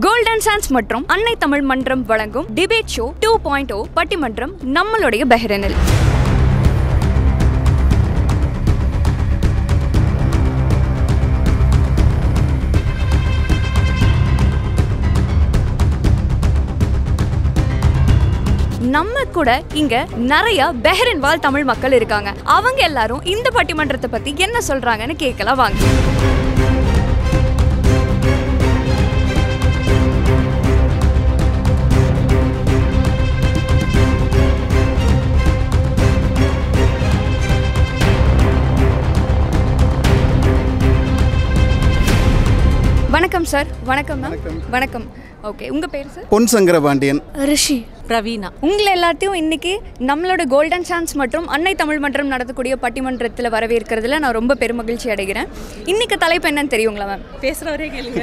Golden Sands Mandram, Unnai Tamil Mandram வழங்கும் Debate Show 2.0 பட்டிமன்றம் நம்மளுடைய பஹ்ரைனில். நம்ம கூட இங்க நிறைய பஹ்ரைன்வால் தமிழ் மக்கள் இருக்காங்க. அவங்க எல்லாரும் இந்த பட்டிமன்றத்தை பத்தி என்ன சொல்றாங்கன்னு கேட்கலாம் வாங்க. வணக்கம் சார். வணக்கம் மேம். வணக்கம். ஓகே, உங்க பேர் சார்? பொன் சங்கரபாண்டியன். ரிஷி. ரவீனா. உங்களை எல்லாத்தையும் இன்னைக்கு நம்மளோட கோல்டன் சான்ஸ் மற்றும் அன்னை தமிழ் மன்றம் நடத்தக்கூடிய பட்டிமன்றத்தில் வரவேற்கிறதுல நான் ரொம்ப பெருமகிழ்ச்சி அடைகிறேன். இன்னைக்கு தலைப்பு என்னன்னு தெரியுங்களா மேம்? பேசுறவரே கேளுங்க.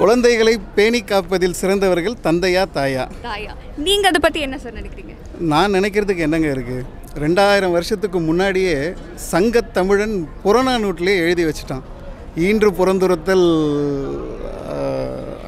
குழந்தைகளை பேணி காப்பதில் சிறந்தவர்கள் தந்தையா தாயா? தாயா. நீங்க அதை பத்தி என்ன சார் நினைக்கிறீங்க? நான் நினைக்கிறதுக்கு என்னங்க இருக்கு, 2000 வருஷத்துக்கு முன்னாடியே சங்க தமிழன் புறநானூற்றிலே எழுதி வச்சுட்டான். ஈன்று புறந்துரத்தல்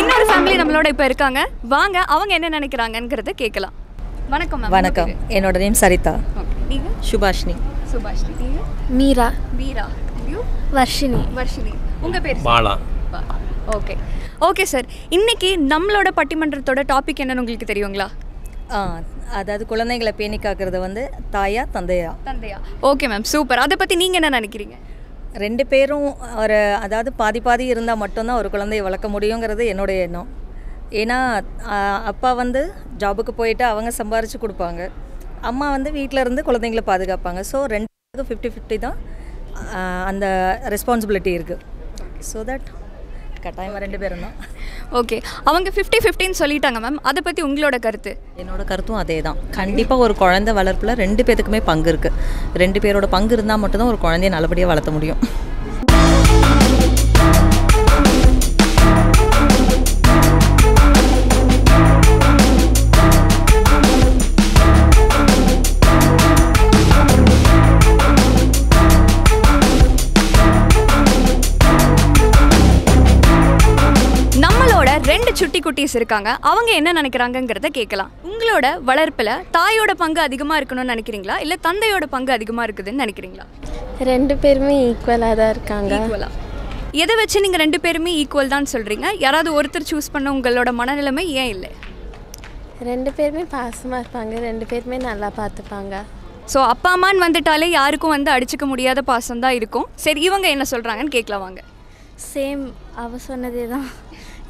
இன்னொரு ஃபேமிலி நம்மளோட இப்ப இருக்காங்க. வாங்க, அவங்க என்ன நினைக்கிறாங்கங்கறத கேட்கலாம். வணக்கம் மேம். வணக்கம். என்னோட நேம் சரிதா. நீங்க? சுபாஷினி. சுபாஷினி. நீங்க? மீரா. மீரா. யூ? வர்ஷினி. வர்ஷினி. உங்க பேர்? பாலா. ஓகே. ஓகே சார், இன்னைக்கு நம்மளோட பட்டிமன்றத்தோட டாபிக் என்னன்னு உங்களுக்கு தெரியுங்களா? அதாவது குழந்தைகளை பேணி காக்கிறது தாயா தந்தையா? தந்தையா. Okay ma'am, super. அதை பற்றி நீங்கள் என்ன நினைக்கிறீங்க? ரெண்டு பேரும் ஒரு அதாவது பாதி பாதி இருந்தால் மட்டும்தான் ஒரு குழந்தையை வளர்க்க முடியுங்கிறது என்னுடைய எண்ணம். ஏன்னா அப்பா ஜாபுக்கு போயிட்டு அவங்க சம்பாரித்து கொடுப்பாங்க, அம்மா வீட்டில் இருந்து குழந்தைங்களை பாதுகாப்பாங்க. ஸோ 50-50 தான் அந்த ரெஸ்பான்சிபிலிட்டி இருக்குது. ஸோ தட் கட்டாயமாக ரெண்டு பேரும் தான். ஓகே, அவங்க 50-50ன்னு சொல்லிட்டாங்க மேம். அதை பற்றி உங்களோட கருத்து? என்னோடய கருத்தும் அதே தான். கண்டிப்பாக ஒரு குழந்தை வளர்ப்பில் ரெண்டு பேருக்குமே பங்கு இருக்குது. ரெண்டு பேரோட பங்கு இருந்தால் மட்டும்தான் ஒரு குழந்தைய நல்லபடியாக வளர்த்த முடியும். சுட்டி குட்டீஸ் இருக்காங்க, அவங்க என்ன நினைக்கிறாங்கங்கிறத கேட்கலாம். உங்களோட வளர்ப்பில் தாயோட பங்கு அதிகமாக இருக்கணும்னு நினைக்கிறீங்களா, இல்லை தந்தையோட பங்கு அதிகமாக இருக்குதுன்னு நினைக்கிறீங்களா? ரெண்டு பேருமே ஈக்குவலாக தான் இருக்காங்க. ஈக்குவலாக. எதை வச்சு நீங்கள் ரெண்டு பேருமே ஈக்குவல் தான் சொல்கிறீங்க? யாராவது ஒருத்தர் சூஸ் பண்ண உங்களோட மனநிலைமை ஏன் இல்லை? ரெண்டு பேருமே பாசமாக இருப்பாங்க, ரெண்டு பேருமே நல்லா பார்த்துப்பாங்க. ஸோ அப்பா அம்மான்னு வந்துட்டாலே யாருக்கும் அடிச்சுக்க முடியாத பாசம் தான் இருக்கும். சரி, இவங்க என்ன சொல்கிறாங்கன்னு கேட்கலாம் வாங்க. சேம் அவ சொன்னதே தான்.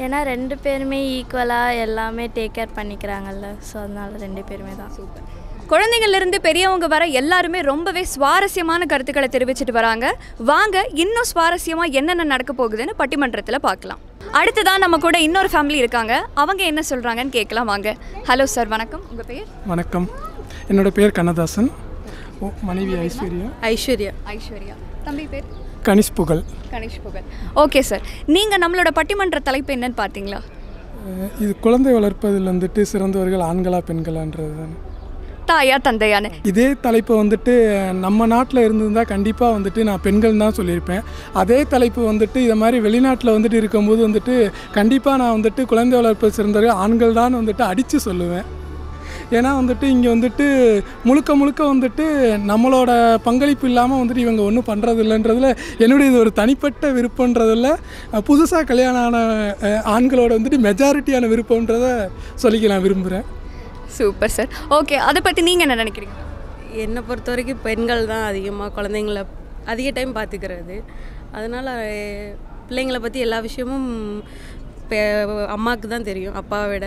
ஏன்னா ரெண்டு பேருமே ஈக்குவலாக எல்லாமே டேக் கேர் பண்ணிக்கிறாங்கல்ல, ஸோ அதனால ரெண்டு பேருமே தான். சூப்பர். குழந்தைங்கள்லேருந்து பெரியவங்க வர எல்லாருமே ரொம்பவே சுவாரஸ்யமான கருத்துக்களை தெரிவிச்சுட்டு வராங்க. வாங்க, இன்னும் சுவாரஸ்யமாக என்னென்ன நடக்க போகுதுன்னு பட்டிமன்றத்தில் பார்க்கலாம். அடுத்ததான் நம்ம கூட இன்னொரு ஃபேமிலி இருக்காங்க, அவங்க என்ன சொல்கிறாங்கன்னு கேட்கலாம் வாங்க. ஹலோ சார், வணக்கம். உங்கள் பேர்? வணக்கம். என்னோடய பேர் கண்ணதாசன். மனைவி ஐஸ்வர்யா. ஐஸ்வர்யா. ஐஸ்வர்யா. தம்பி பேர்? கணிஷ் புகழ். கணிஷ் புகழ். ஓகே சார், நீங்கள் நம்மளோட பட்டிமன்ற தலைப்பு என்னன்னு பார்த்தீங்களா? இது குழந்தை வளர்ப்பதில் சிறந்தவர்கள் ஆண்களா பெண்களான்றது தானே, தாயா தந்தையானு. இதே தலைப்பு நம்ம நாட்டில் இருந்திருந்தால் கண்டிப்பாக நான் பெண்கள் தான் சொல்லியிருப்பேன். அதே தலைப்பு இதை மாதிரி வெளிநாட்டில் இருக்கும்போது கண்டிப்பாக நான் குழந்தை வளர்ப்பது சிறந்தவர்கள் ஆண்கள் தான் அடித்து சொல்லுவேன். ஏன்னா இங்கே முழுக்க முழுக்க நம்மளோட பங்களிப்பு இல்லாமல் இவங்க ஒன்றும் பண்ணுறதில்லன்றதில் என்னுடைய இது ஒரு தனிப்பட்ட விருப்பன்றதில் புதுசாக கல்யாணம் ஆன ஆண்களோட மெஜாரிட்டியான விருப்பன்றதை சொல்லிக்க நான் விரும்புகிறேன். Super sir. ஓகே, அதை பற்றி நீங்கள் என்ன நினைக்கிறீங்க? என்னை பொறுத்த வரைக்கும் பெண்கள் தான் அதிகமாக குழந்தைங்கள அதிக டைம் பார்த்துக்கிறது. அதனால் பிள்ளைங்களை பற்றி எல்லா விஷயமும் அம்மாவுக்கு தான் தெரியும், அப்பாவை விட.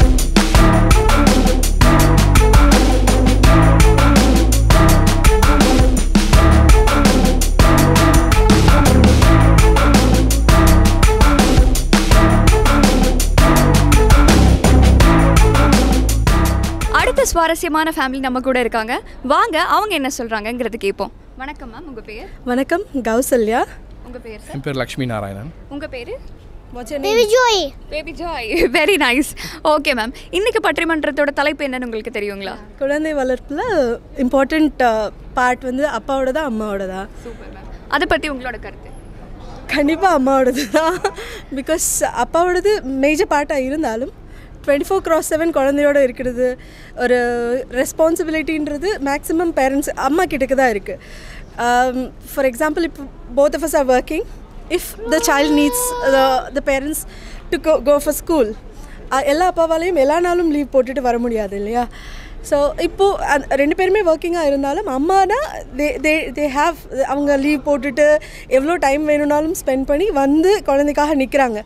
சுவாரஸ்யமான ஃபேமிலி நம்ம கூட இருக்காங்க, வாங்க அவங்க என்ன சொல்றாங்கங்கிறது கேட்போம். வணக்கம் மேம், உங்க பேர்? வணக்கம், கௌசல்யா. உங்க பேர்? என் பேர் லட்சுமி நாராயணன். உங்க பேரு? Baby Joy. Baby Joy, very nice. Okay ma'am, இன்னைக்கு பட்டிமன்றத்தோட தலைப்பு என்னன்னு உங்களுக்கு தெரியுங்களா? குழந்தை வளர்ப்புல இம்பார்ட்டன்ட் பார்ட் வந்து அப்பாவோட தான் அம்மாவோட தான். சூப்பர் மேம், அதை பற்றி உங்களோட கருத்து? கண்டிப்பாக அம்மாவோடது தான், பிகாஸ் அப்பாவோடது மேஜர் பார்ட்டாக இருந்தாலும் 24/7 குழந்தையோட இருக்கிறது ஒரு ரெஸ்பான்சிபிலிட்டின்றது மேக்ஸிமம் பேரண்ட்ஸ் அம்மா கிட்டக்கு தான் இருக்குது. ஃபார் எக்ஸாம்பிள், இப்போ both of us are working, if the child needs the parents to go for school, எல்லா அப்பாவாலையும் எல்லா நாளும் லீவ் போட்டுட்டு வர முடியாது இல்லையா? ஸோ இப்போது ரெண்டு பேருமே ஒர்க்கிங்காக இருந்தாலும் அம்மானா தே ஹேவ், அவங்க லீவ் போட்டுட்டு எவ்வளோ டைம் வேணும்னாலும் ஸ்பெண்ட் பண்ணி வந்து குழந்தைக்காக நிற்கிறாங்க.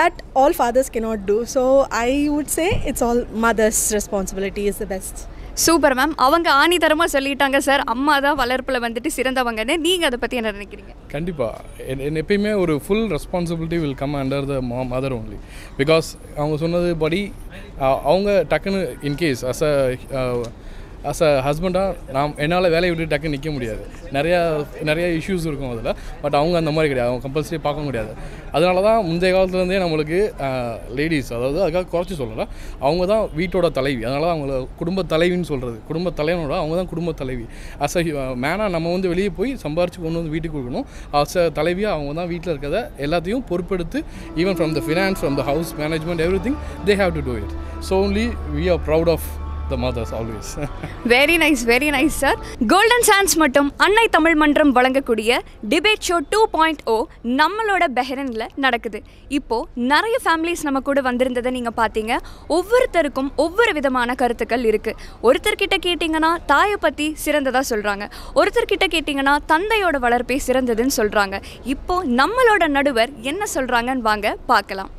That all fathers cannot do. So I would say it's all mothers responsibility is the best. Super ma'am, அவங்க ஆணித்தரமாக சொல்லிட்டாங்க சார், அம்மா தான் வளர்ப்பில் வந்துட்டு சிறந்தவங்கன்னு. நீங்கள் அதை பற்றி என்ன நினைக்கிறீங்க? கண்டிப்பாக எப்பயுமே ஒரு full responsibility will come under the mother only, because அவங்க சொன்னது படி அவங்க டக்குன்னு இன்கேஸ் அஸ் அ ஹஸ்பண்டாக நாம் என்னால் வேலையை விட்டு டக்குன்னு நிற்க முடியாது, நிறையா இஷ்யூஸ் இருக்கும் அதில். பட் அவங்க அந்த மாதிரி கிடையாது, அவங்க கம்பல்சரி பார்க்க முடியாது. அதனால தான் முந்தைய காலத்துலேருந்தே நம்மளுக்கு லேடிஸ், அதாவது அதுக்காக குறைச்சி சொல்லலாம், அவங்க தான் வீட்டோட தலைவி. அதனால தான் அவங்கள குடும்ப தலைவின்னு சொல்கிறது, குடும்ப தலைவனோட அவங்க தான் குடும்ப தலைவி. அஸ் அ மேனாக நம்ம வந்து வெளியே போய் சம்பாரிச்சு கொண்டு வந்து வீட்டுக்கு கொடுக்கணும். அஸ் அ தலைவியாக அவங்க தான் வீட்டில் இருக்கிறத எல்லாத்தையும் பொறுப்பெடுத்து, even from the finance, from the house management, every thing they have to do it. So only we are proud of the mothers always. Very nice, very nice sir. Golden Sands மட்டும் அன்னை தமிழ் மன்றம் வழங்கக்கூடிய debate show 2.0 நம்மளோட பஹ்ரைனில் நடக்குது. இப்போது நிறைய families நம்ம கூட வந்திருந்ததை நீங்கள் பார்த்தீங்க. ஒவ்வொருத்தருக்கும் ஒவ்வொரு விதமான கருத்துக்கள் இருக்குது. ஒருத்தர்கிட்ட கேட்டிங்கன்னா தாயை பற்றி சிறந்ததாக சொல்கிறாங்க, ஒருத்தர்கிட்ட கேட்டிங்கன்னா தந்தையோட வளர்ப்பே சிறந்ததுன்னு சொல்கிறாங்க. இப்போது நம்மளோட நடுவர் என்ன சொல்கிறாங்கன்னு வாங்க பார்க்கலாம்.